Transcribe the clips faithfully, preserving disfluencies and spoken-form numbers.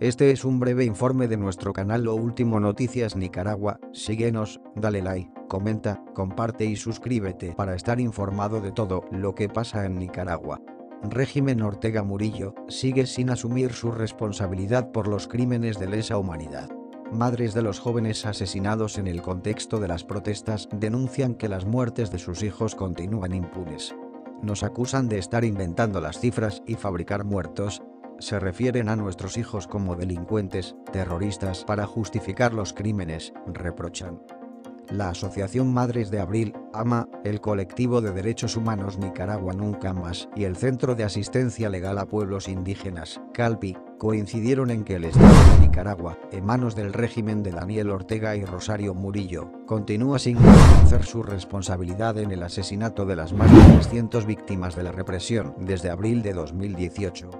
Este es un breve informe de nuestro canal Lo Último Noticias Nicaragua. Síguenos, dale like, comenta, comparte y suscríbete para estar informado de todo lo que pasa en Nicaragua. Régimen Ortega Murillo sigue sin asumir su responsabilidad por los crímenes de lesa humanidad. Madres de los jóvenes asesinados en el contexto de las protestas denuncian que las muertes de sus hijos continúan impunes. Nos acusan de estar inventando las cifras y fabricar muertos. Se refieren a nuestros hijos como delincuentes, terroristas para justificar los crímenes, reprochan. La Asociación Madres de Abril, A M A, el Colectivo de Derechos Humanos Nicaragua Nunca Más y el Centro de Asistencia Legal a Pueblos Indígenas, CALPI, coincidieron en que el Estado de Nicaragua, en manos del régimen de Daniel Ortega y Rosario Murillo, continúa sin reconocer su responsabilidad en el asesinato de las más de trescientas víctimas de la represión desde abril de dos mil dieciocho.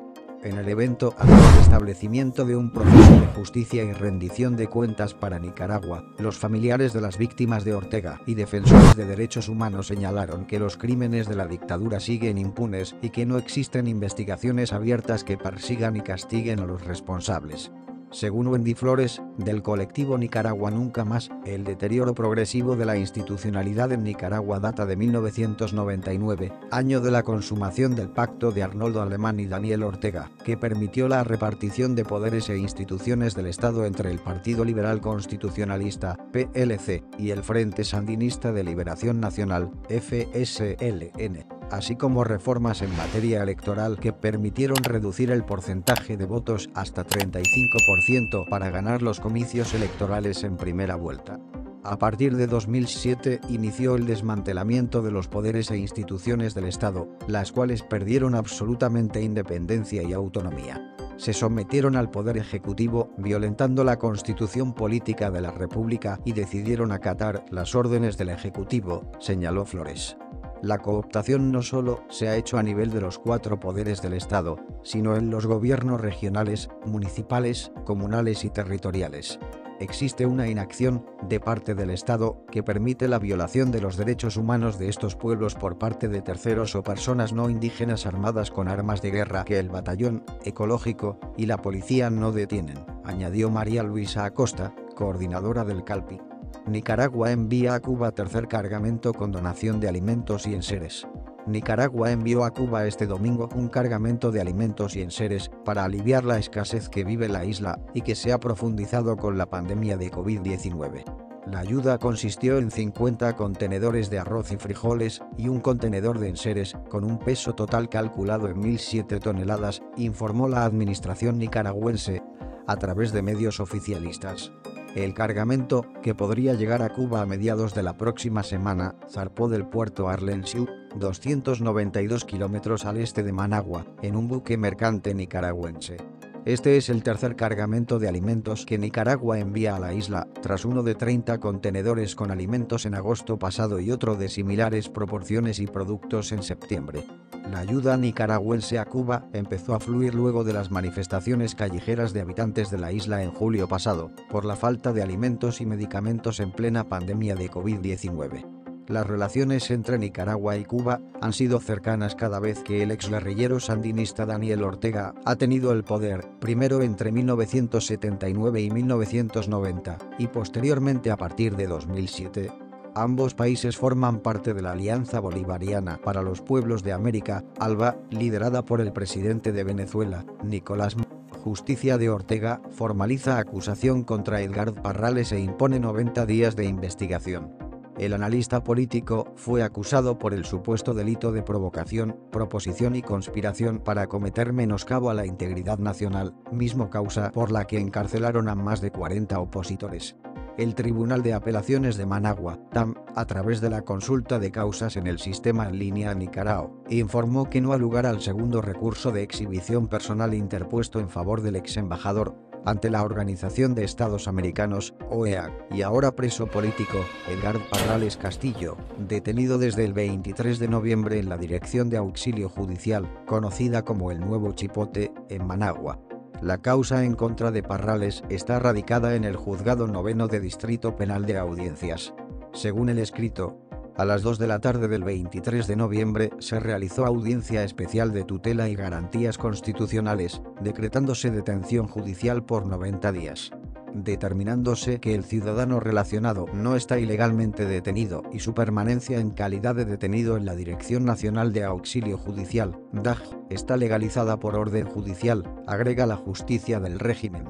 En el evento al establecimiento de un proceso de justicia y rendición de cuentas para Nicaragua, los familiares de las víctimas de Ortega y defensores de derechos humanos señalaron que los crímenes de la dictadura siguen impunes y que no existen investigaciones abiertas que persigan y castiguen a los responsables. Según Wendy Flores, del colectivo Nicaragua Nunca Más, el deterioro progresivo de la institucionalidad en Nicaragua data de mil novecientos noventa y nueve, año de la consumación del pacto de Arnoldo Alemán y Daniel Ortega, que permitió la repartición de poderes e instituciones del Estado entre el Partido Liberal Constitucionalista, P L C, y el Frente Sandinista de Liberación Nacional, F S L N. Así como reformas en materia electoral que permitieron reducir el porcentaje de votos hasta treinta y cinco por ciento para ganar los comicios electorales en primera vuelta. A partir de dos mil siete inició el desmantelamiento de los poderes e instituciones del Estado, las cuales perdieron absolutamente independencia y autonomía. Se sometieron al poder ejecutivo, violentando la constitución política de la República y decidieron acatar las órdenes del Ejecutivo, señaló Flores. La cooptación no solo se ha hecho a nivel de los cuatro poderes del Estado, sino en los gobiernos regionales, municipales, comunales y territoriales. Existe una inacción, de parte del Estado, que permite la violación de los derechos humanos de estos pueblos por parte de terceros o personas no indígenas armadas con armas de guerra que el batallón ecológico y la policía no detienen, añadió María Luisa Acosta, coordinadora del CALPI. Nicaragua envía a Cuba tercer cargamento con donación de alimentos y enseres. Nicaragua envió a Cuba este domingo un cargamento de alimentos y enseres para aliviar la escasez que vive la isla y que se ha profundizado con la pandemia de COVID diecinueve. La ayuda consistió en cincuenta contenedores de arroz y frijoles y un contenedor de enseres, con un peso total calculado en mil siete toneladas, informó la administración nicaragüense a través de medios oficialistas. El cargamento, que podría llegar a Cuba a mediados de la próxima semana, zarpó del puerto Arlensiu, doscientos noventa y dos kilómetros al este de Managua, en un buque mercante nicaragüense. Este es el tercer cargamento de alimentos que Nicaragua envía a la isla, tras uno de treinta contenedores con alimentos en agosto pasado y otro de similares proporciones y productos en septiembre. La ayuda nicaragüense a Cuba empezó a fluir luego de las manifestaciones callejeras de habitantes de la isla en julio pasado, por la falta de alimentos y medicamentos en plena pandemia de COVID diecinueve. Las relaciones entre Nicaragua y Cuba han sido cercanas cada vez que el exguerrillero sandinista Daniel Ortega ha tenido el poder, primero entre mil novecientos setenta y nueve y mil novecientos noventa, y posteriormente a partir de dos mil siete. Ambos países forman parte de la Alianza Bolivariana para los Pueblos de América, ALBA, liderada por el presidente de Venezuela, Nicolás M. Justicia de Ortega formaliza acusación contra Edgard Parrales e impone noventa días de investigación. El analista político fue acusado por el supuesto delito de provocación, proposición y conspiración para cometer menoscabo a la integridad nacional, mismo causa por la que encarcelaron a más de cuarenta opositores. El Tribunal de Apelaciones de Managua, T A M, a través de la consulta de causas en el sistema en línea Nicarao, informó que no ha lugar al segundo recurso de exhibición personal interpuesto en favor del ex embajador ante la Organización de Estados Americanos, O E A, y ahora preso político, Edgard Parrales Castillo, detenido desde el veintitrés de noviembre en la Dirección de Auxilio Judicial, conocida como el Nuevo Chipote, en Managua. La causa en contra de Parrales está radicada en el Juzgado Noveno de Distrito Penal de Audiencias. Según el escrito, A las dos de la tarde del veintitrés de noviembre se realizó audiencia especial de tutela y garantías constitucionales, decretándose detención judicial por noventa días. Determinándose que el ciudadano relacionado no está ilegalmente detenido y su permanencia en calidad de detenido en la Dirección Nacional de Auxilio Judicial, D A G, está legalizada por orden judicial, agrega la justicia del régimen.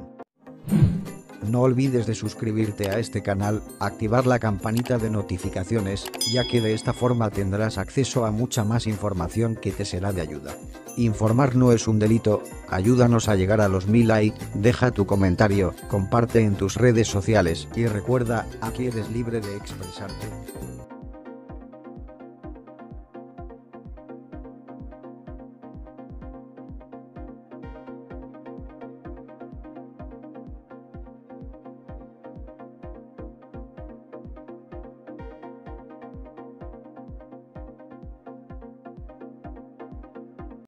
No olvides de suscribirte a este canal, activar la campanita de notificaciones, ya que de esta forma tendrás acceso a mucha más información que te será de ayuda. Informar no es un delito, ayúdanos a llegar a los mil likes, deja tu comentario, comparte en tus redes sociales y recuerda, aquí eres libre de expresarte.